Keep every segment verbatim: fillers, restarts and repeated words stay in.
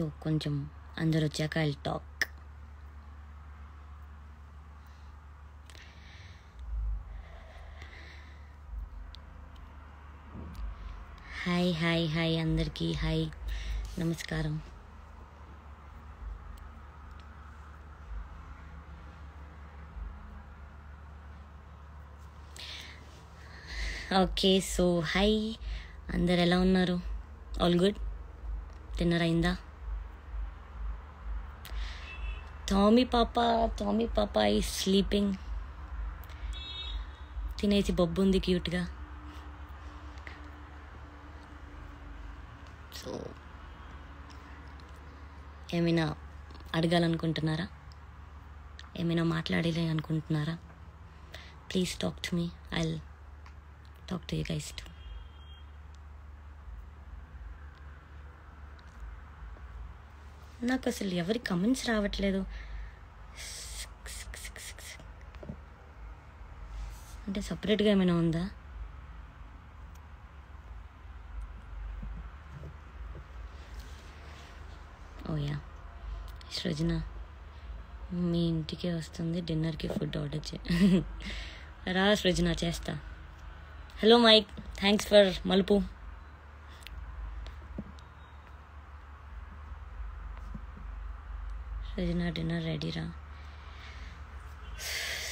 So కొంచెం అందరు వచ్చాక I'll talk. Hi hi hi అందరికీ హాయ్, నమస్కారం. ఓకే, సో హాయ్ అందరు, ఎలా ఉన్నారు? All good? డిన్నర్ అయిందా? టామీ పాప టామీ పాప ఈ స్లీపింగ్, తినేసి బొబ్బు ఉంది క్యూట్గా. సో ఏమైనా అడగాలనుకుంటున్నారా? ఏమైనా మాట్లాడాలి అనుకుంటున్నారా? Please talk to me, I'll talk to you guys too. నాకు అసలు ఎవరి కమెంట్స్ రావట్లేదు, అంటే సపరేట్గా ఏమైనా ఉందా? ఓ యా, సృజన మీ ఇంటికే వస్తుంది, డిన్నర్కి ఫుడ్ ఆర్డర్ చే రా సృజన, చేస్తా. హలో మైక్, థ్యాంక్స్ ఫర్ మలుపు. సృజన డిన్నర్ రెడీ రా.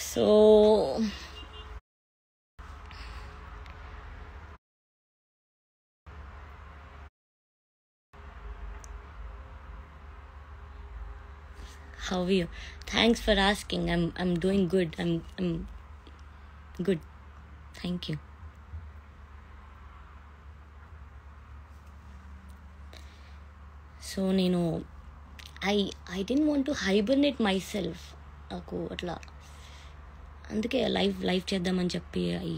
So how you? Thanks for asking. I'm I'm doing good. I'm I'm good, thank you. So నేను I I dent want to hibernate myself, నాకు అట్లా అందుకే live live చేద్దామని చెప్పి I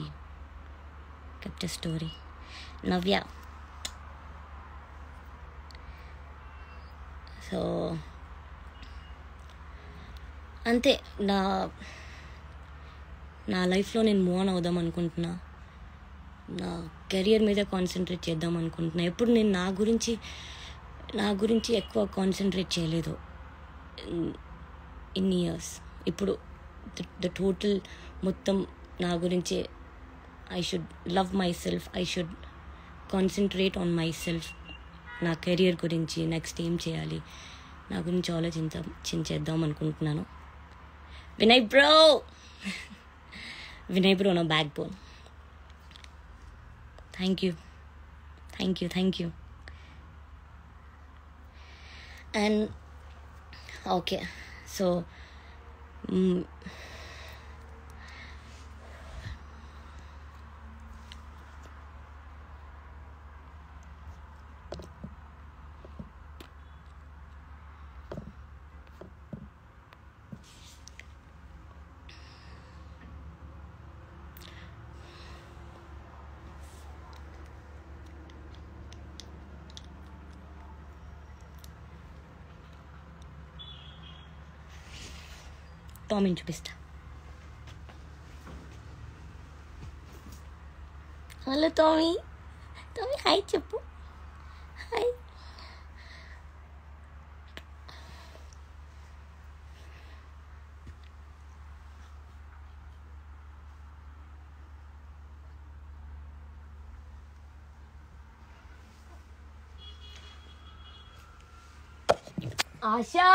kept a story. Navya, so అంతే, నా నా లైఫ్లో నేను మూవ్ ఆన్ అవుదాం అనుకుంటున్నా, నా కెరియర్ మీద కాన్సన్ట్రేట్ చేద్దాం అనుకుంటున్నా. ఎప్పుడు నేను నా గురించి నా గురించి ఎక్కువ కాన్సన్ట్రేట్ చేయలేదు ఇన్ని ఇయర్స్. ఇప్పుడు ద టోటల్ మొత్తం నా గురించే. I should love myself, I should concentrate on myself. నా కెరియర్ గురించి నెక్స్ట్ ఏం చేయాలి, నా గురించి ఆలోచించ చించేద్దాం అనుకుంటున్నాను. వినయ్ బ్రో వినయ్ బ్రో నా backbone. Thank you thank you thank you. And okay, so టామీని చూపిస్తా. హలో టామీ, టామీ హాయ్ చెప్పు. హాయ్, ఆశా.